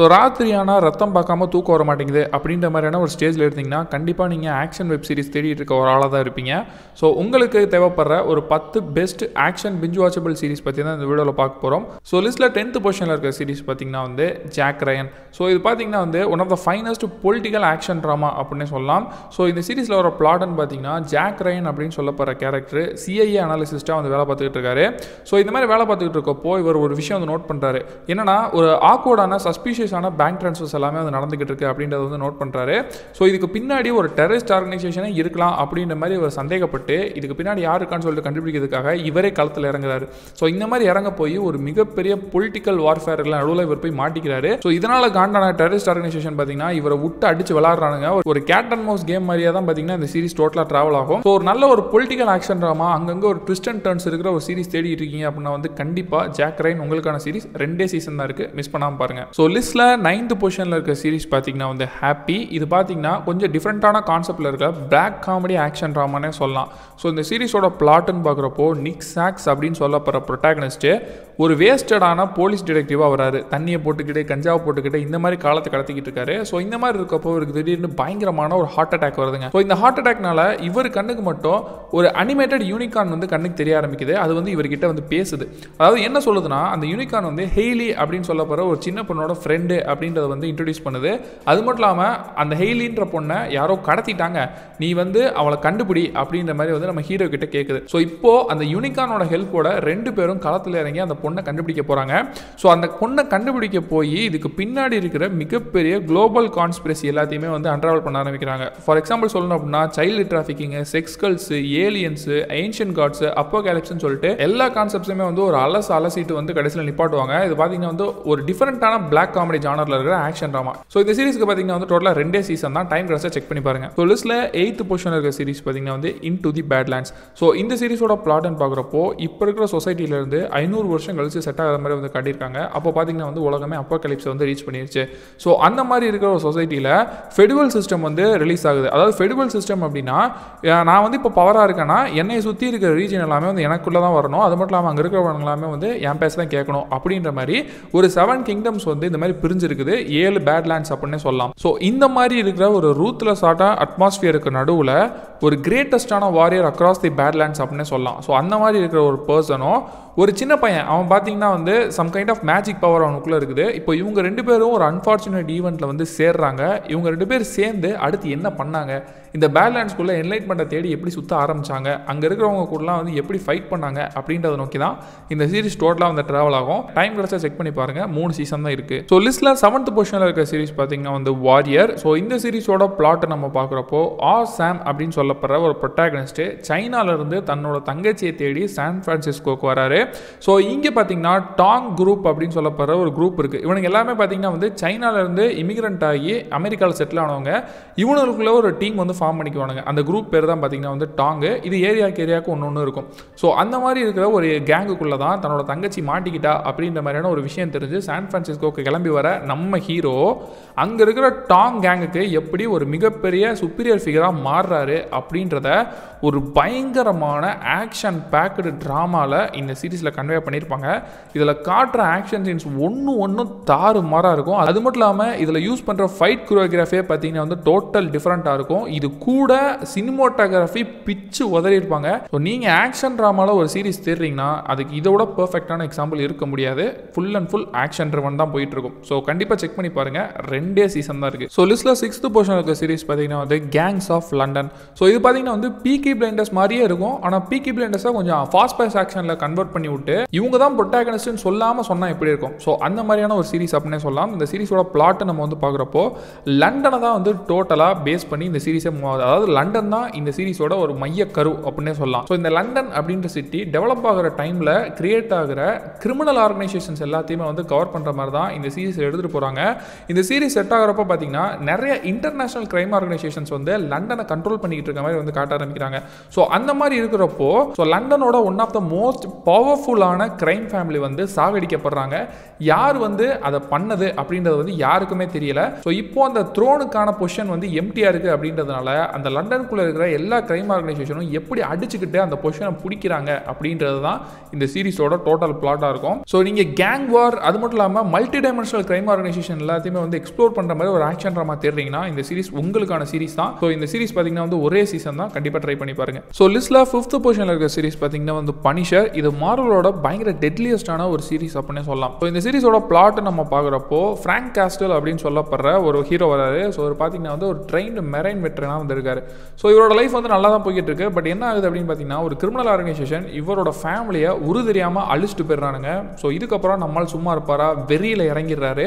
So ராத்திரி ஆனால் ரத்தம் பார்க்காம தூக்கம் வர மாட்டேங்குது அப்படின்ற மாதிரியான ஒரு ஸ்டேஜில் எடுத்திங்கன்னா கண்டிப்பாக நீங்கள் ஆக்ஷன் வெப்சீரிஸ் தேடிட்டு இருக்க ஒரு ஆளாக தான் இருப்பீங்க. ஸோ உங்களுக்கு தேவைப்படுற ஒரு 10 best action binge watchable series பற்றி தான் இந்த வீடியோவில் பார்க்க போகிறோம். ஸோ லிஸ்ட்டில் 10th பொசிஷனில் இருக்கிற சீரிஸ் பார்த்திங்கன்னா வந்து ஜாக் ரயன். ஸோ இது பார்த்திங்கன்னா வந்து one of the finest political action drama அப்படின்னு சொல்லலாம். ஸோ இந்த சீரிஸில் வர பிளாட்னு பார்த்திங்கன்னா ஜாக் ரயன் அப்படின்னு சொல்லப்படுற கேரக்டர் சிஐஏ அனாலிசிஸ்ட்டாக வந்து வேலை பார்த்துக்கிட்டு இருக்காரு. ஸோ இந்த மாதிரி வேலை பார்த்துக்கிட்டு இருக்கப்போ இவர் ஒரு விஷயம் வந்து நோட் பண்ணுறாரு. என்னன்னா ஒரு ஆக்வர்டான சஸ்பீஷியஸ் பேங்க் ட்ரான்ஸ்ஃபர்ஸ் எல்லாமே வந்து நடந்துகிட்டு இருக்கு அப்படின்றத வந்து நோட் பண்றாரு. ஸோ இதுக்கு பின்னாடி ஒரு டெரரிஸ்ட் ஆர்கனைசேஷனே இருக்கலாம் அப்படின்ற மாதிரி ஒரு சந்தேகப்பட்டு இதுக்கு பின்னாடி யார் இருக்கான்னு சொல்லிட்டு கண்டுபிடிக்கிறதுக்காக இவரே களத்தில் இறங்குறாரு. ஸோ இந்த மாதிரி இறங்க போய் ஒரு மிகப்பெரிய பொலிட்டிக்கல் வார்ஃபேர் நடுவில் இவர் போய் மாட்டிக்கிறாரு. ஸோ இதனால காண்டான டெரரிஸ்ட் ஆர்கனைசேஷன் பார்த்தீங்கன்னா இவரை விட்டு அடிச்சு விளையாடுறானுங்க. ஒரு கேட் அண்ட் மவுஸ் கேம் மாதிரியா தான் பார்த்தீங்கன்னா இந்த சீரிஸ் டோட்டலாக டிராவல் ஆகும். ஸோ ஒரு நல்ல ஒரு பொலிட்டிக்கல் ஆக்ஷன் ட்ராமா அங்கங்கே ஒரு ட்விஸ்ட் அண்ட் டர்ன்ஸ் இருக்கிற ஒரு சீரிஸ் தேடிட்டு இருக்கீங்க அப்படின்னா வந்து கண்டிப்பாக ஜாக் ரயன் உங்களுக்கான சீரிஸ். 2 சீசன் தான் இருக்கு, மிஸ் பண்ணாமல் பாருங்க. ஸோ லிஸ்ட் 9th பொசிஷனில் இருக்க சீரிஸ் பார்த்தீங்கன்னா வந்து ஹாப்பி. இது பார்த்தீங்கன்னா கொஞ்சம் டிஃப்ரெண்டான கான்செப்டில் இருக்க பிளாக் காமெடி ஆக்ஷன் ட்ராமானே சொல்லலாம். ஸோ இந்த சீரிஸோட பிளாட்னு பார்க்குறப்போ நிக் சாக்ஸ் அப்படின்னு சொல்லப்படுற ப்ரொட்டாகனிஸ்ட்டு ஒரு வேஸ்டடான போலீஸ் டிடெக்டிவாக வராரு. தண்ணியை போட்டுக்கிட்டு கஞ்சாவை போட்டுக்கிட்டு இந்த மாதிரி காலத்தை கடத்திக்கிட்டு இருக்காரு. ஸோ இந்த மாதிரி இருக்கப்போ இவருக்கு திடீர்னு பயங்கரமான ஒரு ஹார்ட் அட்டாக் வருதுங்க. ஸோ இந்த ஹார்ட் அட்டாக்னால இவர் கண்ணுக்கு மட்டும் ஒரு அனிமேட்டட் யூனிகார்ன் வந்து கண்ணுக்கு தெரிய ஆரம்பிக்குது. அது வந்து இவர்கிட்ட வந்து பேசுது. அதாவது என்ன சொல்லுதுன்னா அந்த யூனிகார்ன் வந்து ஹெய்லி அப்படின்னு சொல்லப்படுற ஒரு சின்ன பொண்ணோட ஃப்ரெண்ட் அப்படின்றத வந்து இன்ட்ரோடியூஸ் பண்ணுது. அது மட்டும் இல்லாமல் அந்த ஹெய்லின்ற பொண்ணை யாரோ கடத்திட்டாங்க, நீ வந்து அவளை கண்டுபிடி அப்படின்ற மாதிரி வந்து நம்ம ஹீரோ கிட்ட கேட்குது. ஸோ இப்போ அந்த யூனிகானோட ஹெல்ப்போட 2 பேரும் களத்தில் இறங்கி அந்த பொண்ணை கண்டுபிடிக்க போகிறாங்க. ஸோ அந்த பொண்ணை கண்டுபிடிக்க போய் இதுக்கு பின்னாடி இருக்கிற மிகப்பெரிய குளோபல் கான்ஸ்பிரசி எல்லாத்தையுமே வந்து அன்ராவல் பண்ண ஆரம்பிக்கிறாங்க. ஃபார் எக்ஸாம்பிள் சொல்லணும் அப்படின்னா child trafficking, sex cults, aliens, ancient gods, அப்போகாலிப்ஸ்னு சொல்லிட்டு எல்லா கான்செப்ட்ஸுமே வந்து ஒரு அலசிட்டு வந்து கடைசியில் நிப்பாட்டுவாங்க. இது பார்த்தீங்கன்னா வந்து ஒரு டிஃபரெண்டான பிளாக் காமெடி ஜானர்ல இருக்கிற ஆக்ஷன் ட்ராமா. சோ இந்த சீரிஸ்க்கு பாத்தீங்கன்னா வந்து டோட்டலா 2 சீசன் தான், டைம் கிராஸ் செக் பண்ணி பாருங்க. சோ லிஸ்ட்ல 8th பொசிஷன் இருக்கிற சீரிஸ் பாத்தீங்கன்னா வந்து இன்டு தி பேட்லாண்ட்ஸ். சோ இந்த சீரிஸோட பிளாட்னு பாக்குறப்போ இப்ப இருக்கிற சொசைட்டில இருந்து 500 வருஷம் கழிச்சு செட் ஆகிற மாதிரி வந்து காட்டியிருக்காங்க. அப்போ பாத்தீங்கன்னா வந்து உலகமே அப்போகாலிப்ஸ் வந்து ரீச் பண்ணிருச்சு. சோ அந்த மாதிரி இருக்கிற ஒரு சொசைட்டில ஃபெடுவல் சிஸ்டம் வந்து ரிலீஸ் ஆகுது. அதாவது ஃபெடுவல் சிஸ்டம் அப்படின்னா நான் வந்து இப்போ பவரா இருக்கேன்னா என்னை சுத்தி இருக்கிற ரீஜன் எல்லாமே வந்து எனக்குள்ள தான் வரணும். அது மட்டும் இல்லாமல் அங்க இருக்கிறவங்க எல்லாமே வந்து என் பேச தான் கேட்கணும் அப்படின்ற மாதிரி ஒரு 7 கிங்டம்ஸ் வந்து இந்த மாதிரி பிரிஞ்சிருக்குது. 7 பேட்லாண்ட்ஸ் அப்படின்னு சொல்லலாம். ஸோ இந்த மாதிரி இருக்கிற ஒரு ரூத்லெஸ் ஆன அட்மாஸ்பியருக்கு நடுவில் ஒரு கிரேட்டஸ்டான வாரியர் அக்ராஸ் தி பேட்லாண்ட்ஸ் அப்படின்னு சொல்லலாம். ஸோ அந்த மாதிரி இருக்கிற ஒரு பர்சனும் ஒரு சின்ன பையன், அவன் பார்த்தீங்கன்னா வந்து some kind of magic power அவனுக்குள்ளே இருக்குது. இப்போ இவங்க 2 பேரும் ஒரு அன்ஃபார்ச்சுனேட் ஈவெண்ட்டில் வந்து சேர்றாங்க. இவங்க 2 பேர் சேர்ந்து அடுத்து என்ன பண்ணாங்க, இந்த பேட்லாண்ட்ஸ்குள்ளே என்லைட்மெண்ட்டை தேடி எப்படி சுற்ற ஆரம்பித்தாங்க, அங்கே இருக்கிறவங்க கூடலாம் வந்து எப்படி ஃபைட் பண்ணாங்க அப்படின்றத நோக்கி தான் இந்த சீரிஸ் டோட்டலாக வந்து ட்ராவல் ஆகும். டைம் கிடச்சா செக் பண்ணி பாருங்கள், 3 சீசன் தான் இருக்குது. ஸோ லிஸ்ட்டில் 7th பொசிஷனில் இருக்கிற சீரிஸ் பார்த்தீங்கன்னா வந்து வாரியர். ஸோ இந்த சீரிஸோட பிளாட்டை நம்ம பார்க்குறப்போ ஆர் சாம் அப்படின்னு சொல்லப்படுற ஒரு ப்ரொட்டாகனிஸ்ட் சைனாலேருந்து தன்னோட தங்கச்சியை தேடி சான் ஃப்ரான்சிஸ்கோக்கு வராரு. ஸோ இங்கே பார்த்தீங்கன்னா டாங் குரூப் அப்படின்னு சொல்லப்படுற ஒரு குரூப் இருக்குது. இவனுக்கு எல்லாமே பார்த்தீங்கன்னா வந்து சைனாலேருந்து இமிகிரண்ட் ஆகி அமெரிக்காவில் செட்டில் ஆனவங்க. இவனுக்குள்ளே ஒரு டீம் வந்து ஃபார்ம் பண்ணிக்குவானுங்க. அந்த குரூப் பேர் தான் பார்த்தீங்கன்னா வந்து டாங்கு. இது ஏரியாவுக்கு ஒன்று இருக்கும். ஸோ அந்த மாதிரி இருக்கிற ஒரு கேங்குக்குள்ளே தான் தன்னோட தங்கச்சி மாட்டிக்கிட்டா அப்படின்ற மாதிரியான ஒரு விஷயம் தெரிஞ்சு சான் ஃப்ரான்சிஸ்கோக்கு கிளம்பி வர நம்ம ஹீரோ அங்கே இருக்கிற டாங் கேங்குக்கு எப்படி ஒரு மிகப்பெரிய சுப்பீரியர் ஃபிகராக மாறுறாரு அப்படின்றத ஒரு பயங்கரமான ஆக்ஷன் பேக்டு ட்ராமாவில் இந்த சீரிஸில் கன்வே பண்ணியிருப்பாங்க. இதில் காட்டுற ஆக்ஷன் சீன்ஸ் ஒன்றும் தாறுமாறாக இருக்கும். அது மட்டும் இல்லாமல் இதில் யூஸ் பண்ணுற ஃபைட் கோரியோகிராஃபியே பார்த்தீங்கன்னா வந்து டோட்டல் டிஃப்ரெண்ட்டாக இருக்கும். இது கூட சினிமோட்டோகிராஃபி பிச்சு உதறியிருப்பாங்க. ஸோ நீங்கள் ஆக்ஷன் ட்ராமாவில் ஒரு சீரிஸ் தேடுறீங்கன்னா அதுக்கு இதோட பெர்ஃபெக்டான எக்ஸாம்பிள் இருக்க முடியாது. Full and full action driven தான் போயிட்டு இருக்கும். ஸோ கண்டிப்பாக செக் பண்ணி பாருங்க, 2 சீசன் தான் இருக்கு. ஸோ லிஸ்ட்ல 6th பொசிஷன் இருக்க சீரிஸ் பார்த்தீங்கன்னா வந்து கேங்ஸ் ஆஃப் லண்டன். ஸோ இது பார்த்தீங்கன்னா வந்து பீக்கி பிளைண்டர்ஸ் மாதிரியே இருக்கும். ஆனால் பீக்கி பிளைண்டர்ஸை கொஞ்சம் ஃபாஸ்ட் பேஸ் ஆக்ஷனில் கன்வெர்ட் பண்ணி விட்டு இவங்க தான் ப்ரொட்டாகனிஸ்ட்னு சொல்லாமல் சொன்னால் எப்படி இருக்கும். ஸோ அந்த மாதிரியான ஒரு சீரிஸ் அப்படின்னே சொல்லலாம். இந்த சீரிஸோட பிளாட்டை நம்ம வந்து பார்க்குறப்போ லண்டனை தான் வந்து டோட்டலாக பேஸ் பண்ணி இந்த சீரிஸே மூவ் ஆகுது. அதாவது லண்டன் தான் இந்த சீரிஸோட ஒரு மைய கரு அப்படின்னே சொல்லலாம். ஸோ இந்த லண்டன் அப்படின்ற சிட்டி டெவலப் ஆகிற டைமில் கிரியேட் ஆகிற கிரிமினல் ஆர்கனைசேஷன்ஸ் எல்லாத்தையுமே வந்து கவர் பண்ணுற மாதிரி தான் இந்த சீரிஸ் எடுத்துகிட்டு போகிறாங்க. இந்த சீரிஸ் செட் ஆகிறப்ப பார்த்தீங்கன்னா நிறைய இன்டர்நேஷனல் கிரைம் ஆர்கனைசேஷன்ஸ் வந்து லண்டனை கண்ட்ரோல் பண்ணிக்கிட்டு இருக்க மாதிரி வந்து காட்ட ஆரம்பிக்கிறாங்க. ஸோ அந்த மாதிரி இருக்கிறப்போ லண்டனோட ஒன் ஆஃப் த மோஸ்ட் பவர்ஃபுல்லான கிரைம் ஃபேமிலி வந்து சாகடிக்கப்படுறாங்க. யார் வந்து அதை பண்ணது அப்படின்றது வந்து யாருக்குமே தெரியல. ஸோ இப்போ அந்த த்ரோனுக்கான பொசிஷன் வந்து எம்டியா இருக்குது அப்படின்றதுனால படத்தில் அந்த லண்டனுக்குள்ளே இருக்கிற எல்லா க்ரைம் ஆர்கனைசேஷனும் எப்படி அடிச்சுக்கிட்டு அந்த பொசிஷனை பிடிக்கிறாங்க அப்படின்றது தான் இந்த சீரிஸோட டோட்டல் பிளாட்டாக இருக்கும். ஸோ நீங்கள் கேங் வார் அது மட்டும் இல்லாமல் மல்டி டைமென்ஷனல் க்ரைம் ஆர்கனைசேஷன் எல்லாத்தையுமே வந்து எக்ஸ்ப்ளோர் பண்ணுற மாதிரி ஒரு ஆக்ஷன் ட்ராமா தேடுறீங்கன்னா இந்த சீரிஸ் உங்களுக்கான சீரிஸ் தான். ஸோ இந்த சீரிஸ் பார்த்தீங்கன்னா வந்து ஒரே சீசன் தான், கண்டிப்பாக ட்ரை பண்ணி பாருங்க. ஸோ லிஸ்ட்டில் 5th பொசிஷனில் இருக்கிற சீரிஸ் பார்த்தீங்கன்னா வந்து பனிஷர். இது மார்வலோட பயங்கர டெட்லியஸ்டான ஒரு சீரிஸ் அப்படின்னு சொல்லலாம். ஸோ இந்த சீரிஸோட பிளாட் நம்ம பார்க்குறப்போ ஃப்ராங்க் காஸ்டல் அப்படின்னு சொல்லப்படுற ஒரு ஹீரோ வராரு. ஸோ ஒரு பார்த்தீங்கன்னா வந்து ஒரு ட்ரெயின்டு மெரைன் வெட்டரனாக வந்திருக்காரு. ஸோ இவரோட லைஃப் வந்து நல்லா தான் போய்கிட்டு இருக்கு. பட் என்ன ஆகுது அப்படின்னு பார்த்தீங்கன்னா ஒரு கிரிமினல் ஆர்கனைசேஷன் இவரோட ஃபேமிலியை உரு தெரியாமல் அழிச்சிட்டு போயிடுறானுங்க. ஸோ இதுக்கப்புறம் நம்மளால் சும்மா இருப்பாரா, வெறியில் இறங்கிடுறாரு.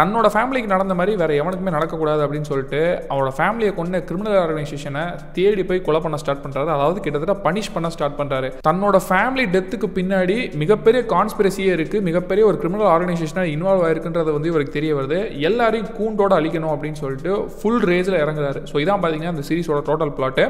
தன்னோட ஃபேமிலிக்கு நடந்த மாதிரி வேறு எவனுக்குமே நடக்கக்கூடாது அப்படின்னு சொல்லிட்டு அவரோட ஃபேமிலியை கொண்ட கிரிமினல் ஆர்கனைசேஷனை தேடி போய் கொலை பண்ண ஸ்டார்ட் பண்ணுறாரு. அதாவது கிட்டத்தட்ட பனிஷ் பண்ண ஸ்டார்ட் பண்ணுறாரு. தன்னோட ஃபேமிலி டெத்துக்கு பின்னாடி மிகப்பெரிய கான்ஸ்பிரசியே இருக்குது, மிகப்பெரிய ஒரு கிரிமினல் ஆர்கனைசேஷனாக இன்வால்வ் ஆயிருக்குன்றது வந்து இவருக்கு தெரிய வருது. எல்லாரையும் கூண்டோடு அழிக்கணும் அப்படின்னு சொல்லிட்டு ஃபுல் ரேஜில் இறங்குறாரு. ஸோ இதான் பார்த்தீங்கன்னா இந்த சீரிஸோட டோட்டல் பிளாட்டு.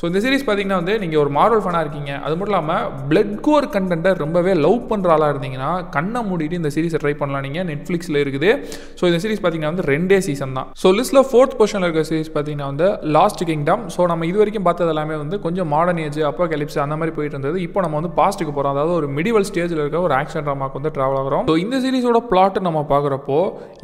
ஸோ இந்த சீரிஸ் பார்த்தீங்கன்னா வந்து நீங்கள் ஒரு மார்வல் ஃபேனாக இருக்கீங்க, அது மட்டும் இல்லாமல் பிளட் கோர் கண்டென்ட்டை ரொம்பவே லவ் பண்ணுற ஆளாக இருந்தீங்கன்னா கண்ணை மூடிட்டு இந்த சீரிஸை ட்ரை பண்ணலாம். நீங்கள் நெட்ஃப்ளிக்ஸில் இருக்குது. ஸோ இந்த சீரிஸ் பார்த்தீங்கன்னா வந்து 2 சீசன் தான். ஸோ லிஸ்ட்டில் 4th பொசிஷனில் இருக்கிற சீரிஸ் பார்த்தீங்கன்னா வந்து லாஸ்ட் கிங்டம். ஸோ நம்ம இது வரைக்கும் பார்த்தது எல்லாமே வந்து கொஞ்சம் மாடர்ன் ஏஜ், அப்போகலிப்ஸ் அந்த மாதிரி போயிட்டு இருந்தது. இப்போ நம்ம வந்து பாஸ்ட்டுக்கு போகிறோம், அதாவது ஒரு மிடிவல் ஸ்டேஜில் இருக்கிற ஒரு ஆக்ஷன் ட்ராமாவுக்கு வந்து ட்ராவல் ஆகிறோம். ஸோ இந்த சீரிஸோட பிளாட் நம்ம பார்க்குறப்போ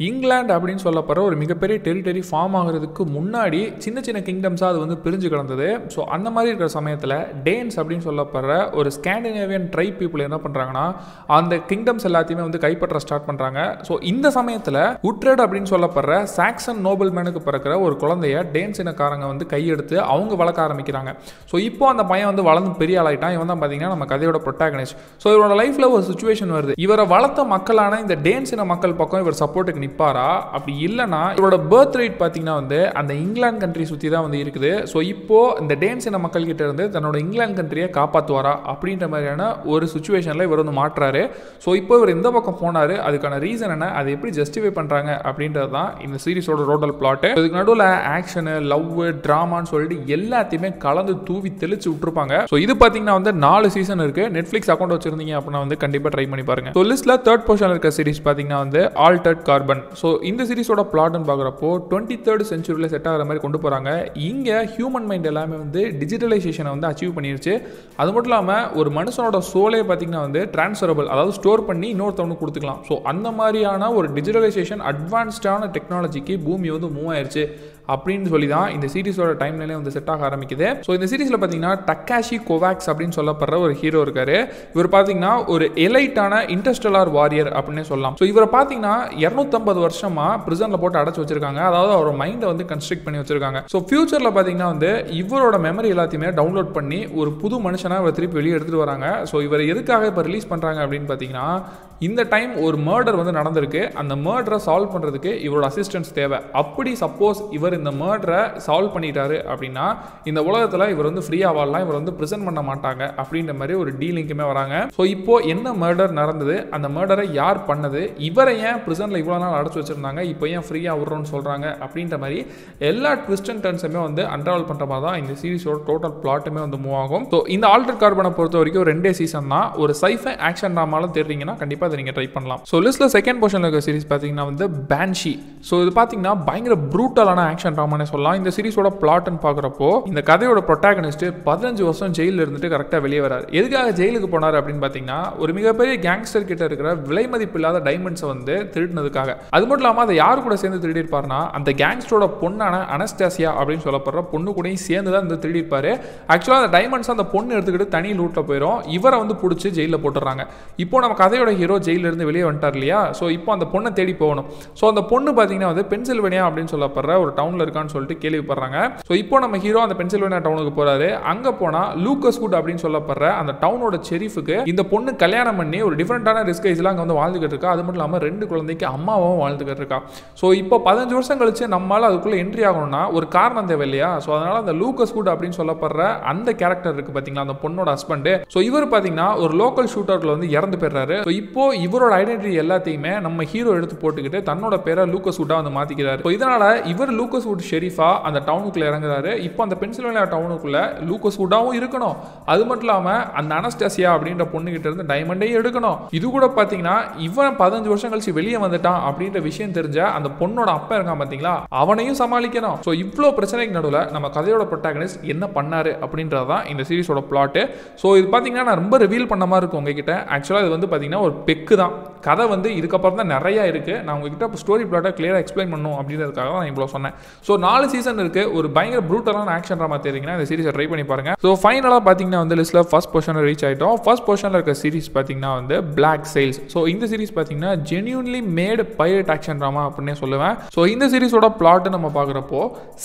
இங்கிலாந்து அப்படின்னு சொல்லப்படுற ஒரு மிகப்பெரிய டெரிட்டரி ஃபார்ம் ஆகிறதுக்கு முன்னாடி சின்ன சின்ன கிங்டம்ஸாக அது வந்து பிரிஞ்சு கிடந்தது. ஸோ அந்த மாதிரி இருக்கிற சமயத்தில் டேன்ஸ் அப்படின்னு சொல்லப்படுற ஒரு ஸ்காண்டினேவியன் ட்ரைப் பீப்புள் என்ன பண்ணுறாங்கன்னா அந்த கிங்டம்ஸ் எல்லாத்தையுமே வந்து கைப்பற்ற ஸ்டார்ட் பண்ணுறாங்க. ஸோ இந்த சமயத்தில் உட்ரெட் அப்படின்னு சொல்லப்படுற சாக்சன் நோபல் மேனுக்கு பிறக்கிற ஒரு குழந்தைய டேன்ஸ் இனக்காரங்க வந்து கையெடுத்து அவங்க வளர்க்க ஆரம்பிக்கிறாங்க. ஸோ இப்போ அந்த பையன் வந்து வளர்ந்து பெரிய ஆளாயிட்டான். இவன் தான் பார்த்தீங்கன்னா நம்ம கதையோட ப்ரொட்டாகனிஸ்ட். ஸோ இவரோட லைஃப்பில் ஒரு சுச்சுவேஷன் வருது. இவரை வளர்த்த மக்களான இந்த டேன்ஸ் இன மக்கள் பக்கம் இவர் சப்போர்ட்டுக்கு நிற்பாரா, அப்படி இல்லைனா இவரோட பர்த் ரேட் பார்த்தீங்கன்னா வந்து அந்த இங்கிலாந்து கண்ட்ரி சுற்றி தான் வந்து இருக்குது. ஸோ இப்போது இந்த டேன்ஸ் இன மக்கள் கிட்ட இருந்து தன்னோட இங்கிலாந்து கண்ட்ரியை காப்பாற்றுவாரா அப்படின்ற மாதிரியான ஒரு சுச்சுவேஷனில் இவர் வந்து மாற்றாரு. ஸோ இப்போ இவர் இந்த பக்கம் போனார், அதுக்கான ரீசன் என்ன, அது எப்படி ஜஸ்டிஃபை பண்றாங்க அப்படின்றது தான் இந்த சீரிஸோட டோட்டல் பிளாட். இதுக்கு நடுவில் ஆக்ஷன், லவ், டிராமான்னு சொல்லிட்டு எல்லாத்தையுமே கலந்து தூவி தெளிச்சு விட்டுருப்பாங்க. ஸோ இது பார்த்தீங்கன்னா வந்து 4 சீசன் இருக்கு. நெட்ஃப்ளிக்ஸ் அக்கௌண்ட் வச்சிருந்தீங்க அப்படின்னா வந்து கண்டிப்பாக ட்ரை பண்ணி பாருங்க. ஸோ லிஸ்ட்டில் 3rd பொசிஷன் இருக்கிற சீரிஸ் பார்த்தீங்கன்னா வந்து ஆல்டர்ட் கார்பன். ஸோ இந்த சீரிஸோட பிளாட்னு பார்க்குறப்போ 23rd சென்ச்சுரியில் செட் ஆகிற மாதிரி கொண்டு போகிறாங்க. இங்கே ஹியூமன் மைண்ட் எல்லாமே வந்து டிஜிட்டலைசேஷனை வந்து அச்சீவ் பண்ணிருச்சு. அது மட்டும் இல்லாமல் ஒரு மனுஷனோட சோலே பார்த்தீங்கன்னா வந்து டிரான்ஸ்ஃபரபிள், அதாவது ஸ்டோர் பண்ணி இன்னொருத்தவனுக்கு கொடுத்துக்கலாம். ஸோ அந்த மாதிரியான ஒரு டிஜிட்டலைசேஷன் அட்வான்ஸ்டான டெக்னாலஜிக்கு பூமி வந்து மூவ் ஆயிடுச்சு அப்படின்னு சொல்லி தான் இந்த சீரிஸோட டைம் லைன்லேயே வந்து செட் ஆக ஆரம்பிக்குது. ஸோ இந்த சீரிஸில் பார்த்தீங்கன்னா டக்காஷி கோவாக்ஸ் அப்படின்னு சொல்லப்படுற ஒரு ஹீரோ இருக்காரு. இவர் பார்த்தீங்கன்னா ஒரு எலைட்டான இன்டர்ஸ்டெல்லார் வாரியர் அப்படின்னே சொல்லலாம். ஸோ இவரை பார்த்தீங்கன்னா 250 வருஷமா பிரிசனில் போட்டு அடைச்சி வச்சிருக்காங்க. அதாவது அவரோட மைண்டை வந்து கன்ஸ்ட்ரக்ட் பண்ணி வச்சிருக்காங்க. ஸோ ஃபியூச்சரில் பார்த்தீங்கன்னா வந்து இவரோட மெமரி எல்லாத்தையுமே டவுன்லோட் பண்ணி ஒரு புது மனுஷனாக இவர் திருப்பி வெளியே எடுத்துகிட்டு வராங்க. ஸோ இவர் எதுக்காக இப்போ ரிலீஸ் பண்ணுறாங்க அப்படின்னு பார்த்தீங்கன்னா இந்த டைம் ஒரு மர்டர் வந்து நடந்திருக்கு, அந்த மர்டரை சால்வ் பண்ணுறதுக்கு இவரோட அசிஸ்டன்ஸ் தேவை. அப்படி சப்போஸ் இவர் இந்த மர்டரை சால்வ் பண்ணிட்டாரு அப்படின்னா இந்த உலகத்தில் இவர் வந்து ஃப்ரீயாக வாழலாம், இவர் வந்து பிரிசன் பண்ண மாட்டாங்க அப்படின்ற மாதிரி ஒரு டீலிங்குமே வராங்க. ஸோ இப்போது என்ன மர்டர் நடந்தது, அந்த மர்டரை யார் பண்ணது, இவரை ஏன் பிரிசனில் இவ்வளோ நாள் அடைச்சி வச்சுருந்தாங்க, இப்போ ஏன் ஃப்ரீயாக விடுறோன்னு சொல்கிறாங்க அப்படின்ற மாதிரி எல்லா ட்விஸ்ட் அண்ட் டர்ன்ஸுமே வந்து அன்ராவல் பண்ணுற மாதிரி தான் இந்த சீரிஸோட டோட்டல் பிளாட்டுமே வந்து மூவ் ஆகும். ஸோ இந்த ஆல்டர் கார்பனை பொறுத்த வரைக்கும் 2 சீசன் தான். ஒரு சைஃபை ஆக்ஷன் ட்ராமாலும் தேடுறீங்கன்னா கண்டிப்பாக அதை நீங்கள் ட்ரை பண்ணலாம். ஸோ லிஸ்ட்டில் 2nd பொசிஷனில் இருக்கிற சீரிஸ் பார்த்தீங்கன்னா வந்து பேன்ஷி. ஸோ இது பார்த்தீங்கன்னா பயங்கர ப்ரூட்டலான ஆக்ஷன் ட்ராமானே சொல்லலாம். இந்த சீரிஸோட பிளாட்னு பார்க்குறப்போ இந்த கதையோட ப்ரொட்டாகனிஸ்ட் 15 வருஷம் ஜெயிலில் இருந்துட்டு கரெக்டாக வெளியே வராரு. எதுக்காக ஜெயிலுக்கு போனார் அப்படின்னு பார்த்தீங்கன்னா ஒரு மிகப்பெரிய கேங்ஸ்டர் கிட்ட இருக்கிற விலை மதிப்பு இல்லாத டைமண்ட்ஸை வந்து திருடினதுக்காக. அது மட்டும் இல்லாமல் அதை யார் கூட சேர்ந்து திருடி இருப்பாருன்னா அந்த கேங்ஸ்டரோட பொண்ணான அனஸ்டாசியா அப்படின்னு சொல்லப்படுற பொண்ணு கூடயும் சேர்ந்து தான் இந்த திருடி இருப்பாரு. ஆக்சுவலாக அந்த டைமண்ட்ஸ் அந்த பொண்ணு எடுத்துக்கிட்டு தனி லூட்டில் போயிடும். இவரை வந்து பிடிச்சி ஜெயிலில் போட்டுடுறாங்க. இப்போ நம்ம கதையோட ஹீரோ ஜெயிலிருந்து வெளியே வந்துட்டார் இல்லையா. ஸோ இப்போ அந்த பொண்ணை தேடி போகணும். ஸோ அந்த பொண்ணு பார்த்தீங்கன்னா வந்து பென்சில்வேனியா அப்படின்னு சொல்லப்படுற ஒரு டவுனில் இருக்கான்னு சொல்லிட்டு கேள்விப்படுறாங்க. ஸோ இப்போ நம்ம ஹீரோ அந்த பென்சில்வேனியா டவுனுக்கு போறாரு. அங்கே போனால் லூக்கஸ் குட் அப்படின்னு சொல்லப்படுற அந்த டவுனோட செரிஃபுக்கு இந்த பொண்ணு கல்யாணம் பண்ணி ஒரு டிஃப்ரெண்டான டிஸ்கைஸ்லாம் அங்கே வந்து வாழ்ந்துகிட்டு இருக்கா. அது மட்டும் இல்லாமல் 2 குழந்தைக்கு அம்மாவும் வாழ்ந்துகிட்டு இருக்கா. ஸோ இப்போ 15 வருஷம் கழிச்சு நம்மளால் அதுக்குள்ளே என்ட்ரி ஆகணும்னா ஒரு காரணம் தேவை இல்லையா. ஸோ அதனால அந்த லூக்கஸ் குட் அப்படின்னு சொல்லப்படுற அந்த கேரக்டர் இருக்கு பார்த்தீங்களா, அந்த பொண்ணோட ஹஸ்பண்டு. ஸோ இவர் பார்த்தீங்கன்னா ஒரு லோக்கல் ஷூட் அவுட்ல வந்து இறந்து போயிடுறாரு. ஸோ இப்போ இவரோட ஐடென்டிட்டி எல்லாத்தையுமே நம்ம ஹீரோ எடுத்து போட்டுக்கிட்டு தன்னோட பேரை லூக்கஸ் குட்டா வந்து மாத்திக்கிறாரு. இதனால இவர் லூக்கஸ் லூக்கஸ் வுட் ஷெரீஃபாக அந்த டவுனுக்குள்ளே இறங்குறாரு. இப்போ அந்த பென்சில்வேனியா டவுனுக்குள்ளே லூக்கஸ் வுட்டாகவும் இருக்கணும், அது மட்டும் இல்லாமல் அந்த அனஸ்டேசியா அப்படின்ற பொண்ணுகிட்ட இருந்து டைமண்டையும் எடுக்கணும். இது கூட பார்த்தீங்கன்னா இவன் 15 வருஷம் கழிச்சு வெளியே வந்துட்டான் அப்படின்ற விஷயம் தெரிஞ்ச அந்த பொண்ணோட அப்பா இருக்கான் பார்த்தீங்களா, அவனையும் சமாளிக்கணும். ஸோ இவ்வளோ பிரச்சனைக்கு நடுவில் நம்ம கதையோட ப்ரொட்டாகனிஸ்ட் என்ன பண்ணாரு அப்படின்றது தான் இந்த சீரிஸோட பிளாட்டு. ஸோ இது பார்த்தீங்கன்னா நான் ரொம்ப ரிவீல் பண்ண மாதிரி இருக்கும் உங்ககிட்ட. ஆக்சுவலாக இது வந்து பார்த்தீங்கன்னா ஒரு பெக்கு தான் கதை, வந்து இதுக்கப்புறம் தான் நிறையா இருக்குது. நான் உங்ககிட்ட இப்போ ஸ்டோரி பிளாட்டாக கிளியராக எக்ஸ்பிளைன் பண்ணும் அப்படின்றதுக்காக தான் நான் இவ்வளோ சொன்னேன். ஸோ 4 சீசன் இருக்குது, ஒரு பயங்கர ப்ரூட்டலான ஆக்ஷன் ட்ராமா தெரியுங்கன்னா இந்த சீரிஸை ட்ரை பண்ணி பாருங்கள். ஸோ ஃபைனலாக பார்த்தீங்கன்னா வந்து லிஸ்ட்டில் ஃபர்ஸ்ட் பொசிஷனில் ரீச் ஆகிட்டோம். ஃபர்ஸ்ட் பொசிஷனில் இருக்க சீரிஸ் பார்த்தீங்கன்னா வந்து பிளாக் சேல்ஸ். ஸோ இந்த சீரிஸ் பார்த்தீங்கன்னா genuinely mad pirate action drama அப்படின்னே சொல்லுவேன். ஸோ இந்த சீரிஸோட பிளாட்டு நம்ம பார்க்குறப்போ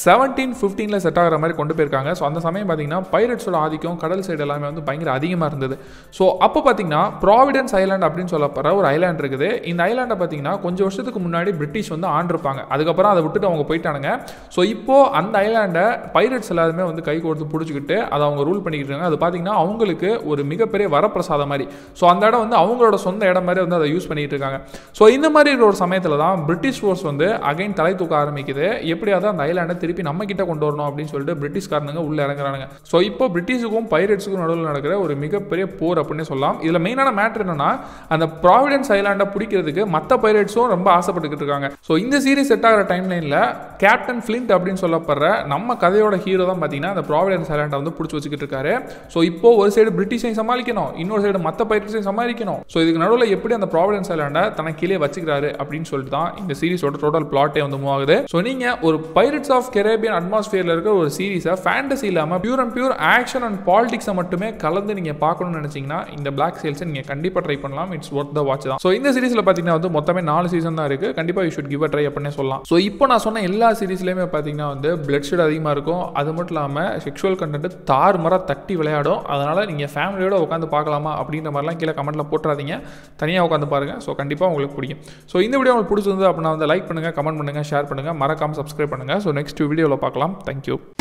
1715 செட் ஆகிற மாதிரி கொண்டு போயிருக்காங்க. ஸோ அந்த சமயம் பார்த்தீங்கன்னா பைரட்ஸோட ஆதிக்கம் கடல் சைடு எல்லாமே வந்து பயங்கர அதிகமாக இருந்தது. ஸோ அப்போ பார்த்தீங்கன்னா ப்ராவிடன்ஸ் ஐலாண்ட் அப்படின்னு சொல்லப்படுற ஒரு ஐலாண்ட் இருக்குது. இந்த ஐலாண்டை பார்த்தீங்கன்னா கொஞ்சம் வருஷத்துக்கு முன்னாடி பிரிட்டிஷ் வந்து ஆண்டிருப்பாங்க, அதுக்கப்புறம் அதை விட்டுட்டு அவங்க போயிட்டானுங்க. ஸோ இப்போது அந்த ஐலாண்டை பைரட்ஸ் எல்லாருமே வந்து கை கொடுத்து பிடிச்சிக்கிட்டு அதை அவங்க ரூல் பண்ணிக்கிட்டு இருக்காங்க. அது பார்த்தீங்கன்னா அவங்களுக்கு ஒரு மிகப்பெரிய வரப்பிரசாதம் மாதிரி. ஸோ அந்த இடம் வந்து அவங்களோட சொந்த இடம் மாதிரி வந்து அதை யூஸ் பண்ணிகிட்டு இருக்காங்க. ஸோ இந்த மாதிரி ஒரு சமயத்தில் தான் பிரிட்டிஷ் ஃபோர்ஸ் வந்து அகைன் தலை தூக்க ஆரம்பிக்குது, எப்படியாவது அந்த ஐலாண்டை திருப்பி நம்ம கிட்ட கொண்டு வரணும் அப்படின்னு சொல்லிட்டு பிரிட்டிஷ்காரனுங்க உள்ளே இறங்குறாங்க. ஸோ இப்போ பிரிட்டிஷுக்கும் பைரட்ஸுக்கும் நடுவில் நடக்கிற ஒரு மிகப்பெரிய போர் அப்படின்னு சொல்லலாம். இதில் மெயினான மேட்டர் என்னன்னா அந்த ப்ராவிடன்ஸ் ஐலாண்டை பிடிக்கிறதுக்கு மற்ற பைரட்ஸும் ரொம்ப ஆசைப்பட்டுக்கிட்டு இருக்காங்க. ஸோ இந்த சீரிஸ் செட் ஆகிற டைம்லைனில் கேப்டன் ஃபிளிண்ட் அப்படின்னு சொல்லப்படுற நம்ம கதையோட ஹீரோ தான் பார்த்தீங்கன்னா அந்த ப்ராவிடன்ஸ் ஐலாண்டை வந்து பிடிச்சி வச்சுக்கிட்டு இருக்காரு. ஸோ இப்போ ஒரு சைடு பிரிட்டிஷையும் சமாளிக்கணும், இன்னொரு சைடு மற்ற பைரட்ஸையும் சமாளிக்கணும். ஸோ இதுக்கு நடுவில் எப்படி அந்த ப்ராவிடன்ஸ் ஐலாண்டை தனக்கு கீழே வச்சுக்கிறாரு அப்படின்னு சொல்லிட்டு தான் இந்த சீரிஸோட டோட்டல் பிளாட்டே வந்து மூவ் ஆகுது. ஸோ நீங்கள் ஒரு பைரட்ஸ் ஆஃப் கரேபியன் அட்மாஸ்பியரில் இருக்கிற ஒரு சீரிஸை ஃபேண்டசி இல்லாமல் pure and pure action and பாலிடிக்ஸை மட்டுமே கலந்து நீங்கள் பார்க்கணும்னு நினச்சிங்கன்னா இந்த பிளாக் சேல்ஸை நீங்கள் கண்டிப்பாக ட்ரை பண்ணலாம். இட்ஸ் ஒர்த் த வாட்ச் தான். ஸோ இந்த சீரிஸில் பார்த்தீங்கன்னா வந்து மொத்தமே 4 சீசன் தான் இருக்குது. கண்டிப்பாக you should give a try அப்படின்னே சொல்லலாம். ஸோ இப்போ நான் சொன்ன எல்லா சீரிஸ்லையுமே பார்த்தீங்கன்னா வந்து பிளட் ஷெட் அதிகமாக இருக்கும், அது மட்டும் இல்லாமல் செக்ஷுவல் கண்டென்ட் தாறுமாறாக தட்டி விளையாடும். அதனால் நீங்கள் ஃபேமிலியோட உட்காந்து பார்க்கலாமா அப்படின்ற மாதிரிலாம் கீழே கமெண்ட்டில் போட்டுறாதீங்க, தனியாக உட்காந்து பாருங்கள். ஸோ கண்டிப்பாக உங்களுக்கு பிடிக்கும். ஸோ இந்த வீடியோ உங்களுக்கு பிடிச்சிருந்தது அப்படின்னா வந்து லைக் பண்ணுங்கள், கமெண்ட் பண்ணுங்கள், ஷேர் பண்ணுங்கள், மறக்காமல் சப்ஸ்கிரைப் பண்ணுங்கள். ஸோ நெக்ஸ்ட் வீடியோவில் பார்க்கலாம். தேங்க்யூ.